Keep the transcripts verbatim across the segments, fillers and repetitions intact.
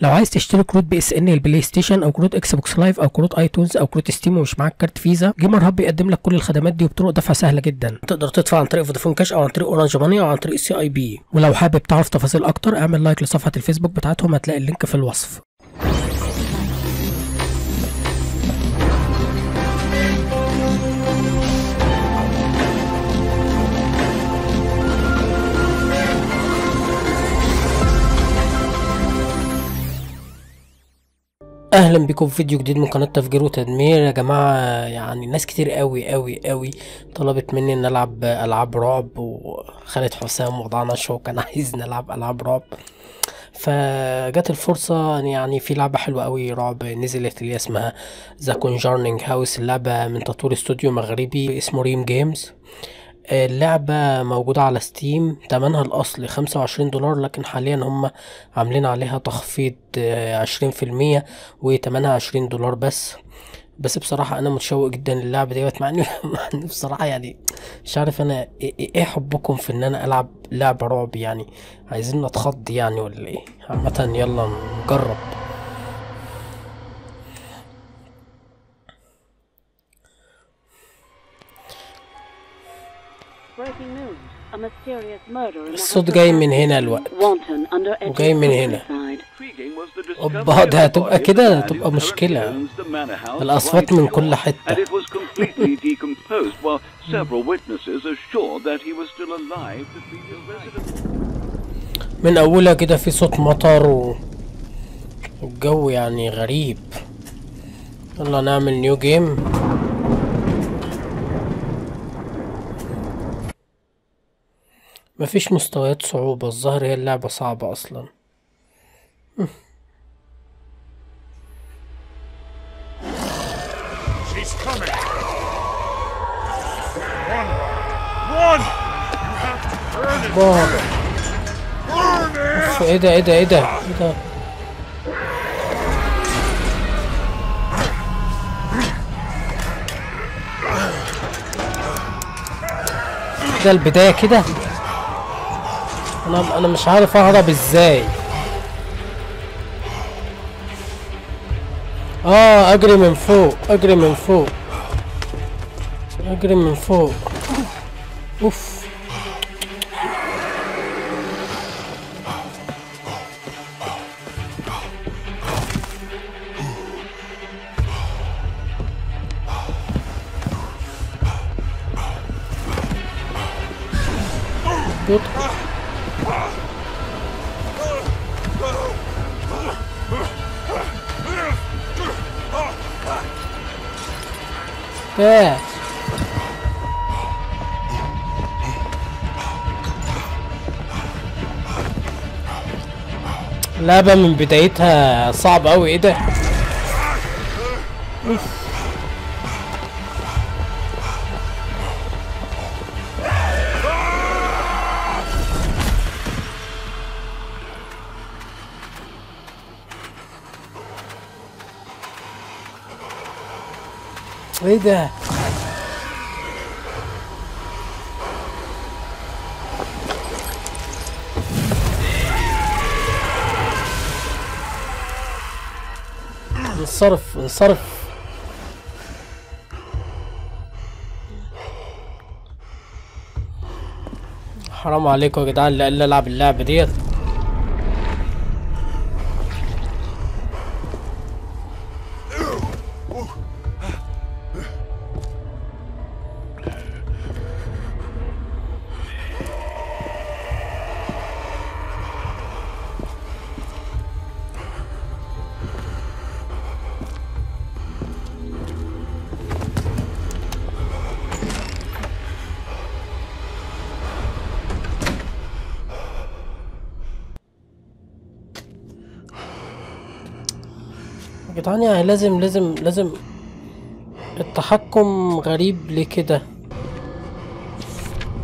لو عايز تشتري كروت بي اس ان البلاي ستيشن او كروت اكس بوكس لايف او كروت ايتونز او كروت ستيم ومش معاك كارت فيزا، جيمر هاب بيقدم لك كل الخدمات دي وبطرق دفع سهله جدا. تقدر تدفع عن طريق فودافون كاش او عن طريق اورانج موني او عن طريق سي اي بي. ولو حابب تعرف تفاصيل اكتر اعمل لايك لصفحه الفيسبوك بتاعتهم، هتلاقي اللينك في الوصف. اهلا بكم في فيديو جديد من قناه تفجير وتدمير. يا جماعه يعني ناس كتير قوي قوي قوي طلبت مني ان العب العاب رعب، وخالد حسام وضعنا شو كان عايز نلعب العاب رعب، فجت الفرصه. يعني في لعبه حلوه قوي رعب نزلت اللي اسمها ذا كونجارنج هاوس، اللعبه من تطوير استوديو مغربي اسمه ريم جيمز. اللعبة موجودة على ستيم، تمنها الأصل خمسة وعشرين دولار، لكن حاليا هم عاملين عليها تخفيض عشرين في المية وتمنها عشرين دولار بس. بس بصراحة أنا متشوق جدا للعبة ديت، مع إني بصراحة يعني مش عارف أنا إيه حبكم في إن أنا ألعب لعبة رعب، يعني عايزين نتخض يعني ولا إيه؟ عامة يلا نجرب. الصوت جاي من هنا الوقت وجاي من هنا. اوبا ده هتبقى كده هتبقى مشكلة، الأصوات من كل حتة. من أولها كده في صوت مطر والجو يعني غريب. يلا نعمل نيو جيم. مفيش مستويات صعوبة، الظاهر هي اللعبة صعبة أصلا. ايه ده ايه ده ايه ده ايه ده ده البداية كده. انا انا مش عارف اهرب ازاي. اه اجري من فوق اجري من فوق اجري من فوق. اوف بطء. اه اللعبة من بدايتها صعبة اوي. ايه ده ايه ده انصرف انصرف. حرام عليكم يا جدعان اللي العب اللعبة ديت. يعني لازم لازم لازم التحكم غريب ليه كده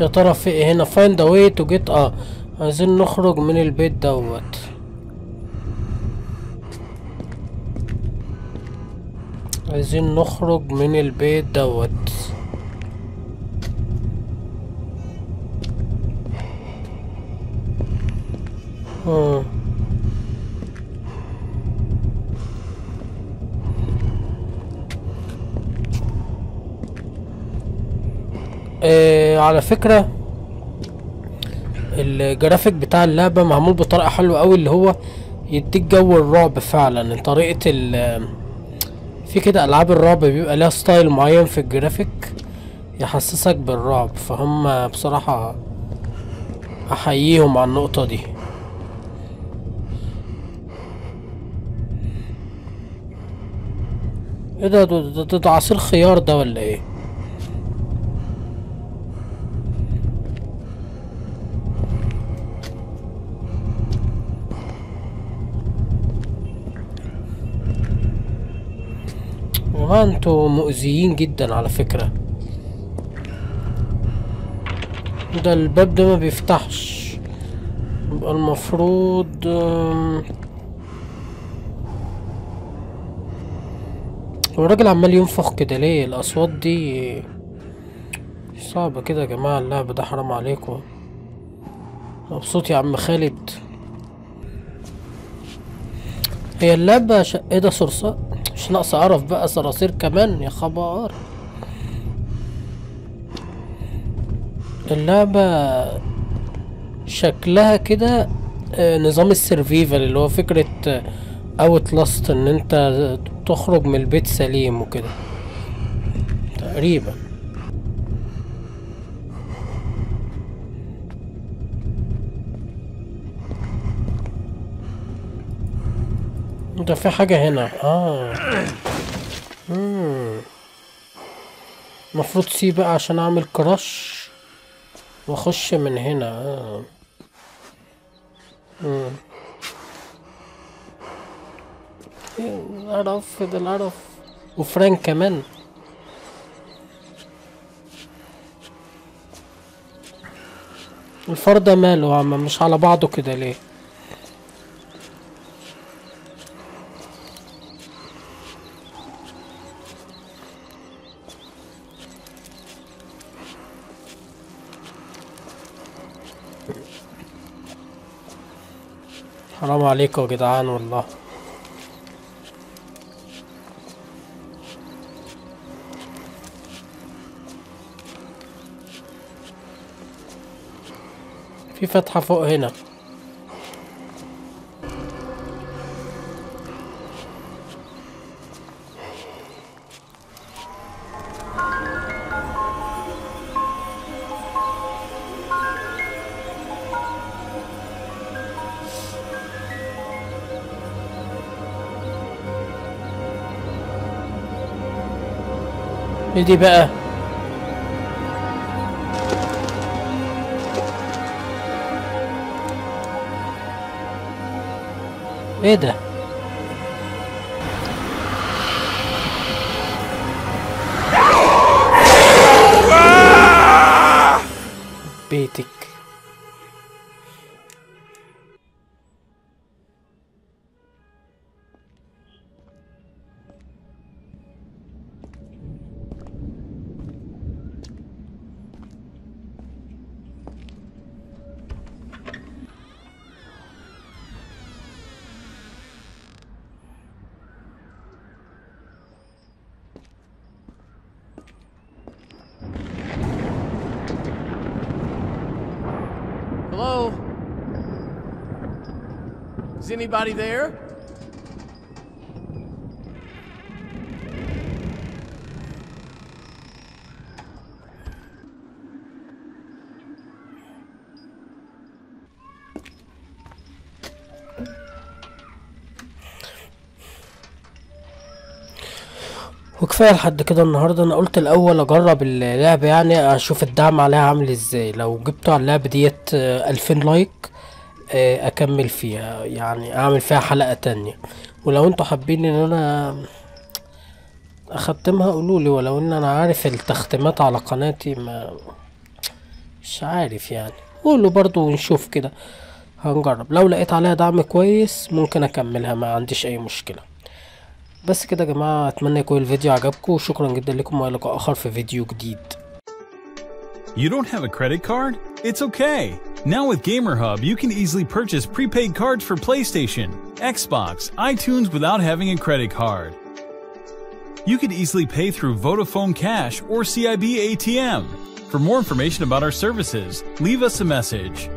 يا ترى؟ في ايه هنا؟ فايند اواي تو جيت. اه عايزين نخرج من البيت دوت. عايزين نخرج من البيت دوت. اه آه على فكرة الجرافيك بتاع اللعبة معمول بطريقة حلوة قوي، اللي هو يديك جو الرعب فعلا. طريقة ال في كده العاب الرعب بيبقى لها ستايل معين في الجرافيك يحسسك بالرعب، فهم بصراحة احييهم على النقطة دي. ايه ده ده ده, ده عصير خيار ده ولا ايه؟ والله انتوا مؤذيين جدا على فكرة. ده الباب ده ما بيفتحش، يبقى المفروض هو الراجل عمال ينفخ كده ليه؟ الاصوات دي صعبة كده يا جماعة، اللعبة ده حرام عليكم. مبسوط يا عم خالد. هي اللعبة ش... ايه ده صرصار؟ مش ناقص اعرف بقى صراصير كمان، يا خبر. اللعبة شكلها كده نظام السرفيفال، اللي هو فكرة اوتلاست، ان انت تخرج من البيت سليم وكده تقريبا. ده في حاجة هنا. اه امم المفروض سي بقى عشان اعمل كراش واخش من هنا. آه. امم القرف ده القرف، وفرانك كمان. الفار ده ماله يا عم؟ مش على بعضه كده ليه؟ حرام عليكم يا جدعان والله. في فتحة فوق هنا. ايه دي بقى؟ ايه ده؟ بيتك anybody there? وكفايه لحد كده النهارده. انا قلت الاول اجرب اللعبه، يعني اشوف الدعم عليها عامل ازاي. لو جبتوا على اللعبه ديت ألفين لايك اكمل فيها، يعني اعمل فيها حلقة تانية. ولو انتوا حابين ان انا اختمها قولولي، ولو ان انا عارف التختيمات على قناتي ما مش عارف يعني، قولوا برضو ونشوف كده، هنجرب. لو لقيت عليها دعم كويس ممكن اكملها، ما عنديش اي مشكلة. بس كده يا جماعة، اتمنى يكون الفيديو عجبكم، وشكرا جدا لكم، والى لقاء اخر في فيديو جديد. You don't have a credit card? It's okay. Now with Gamer Hub, you can easily purchase prepaid cards for PlayStation, Xbox, iTunes without having a credit card. You could easily pay through Vodafone Cash or C I B A T M. For more information about our services, leave us a message.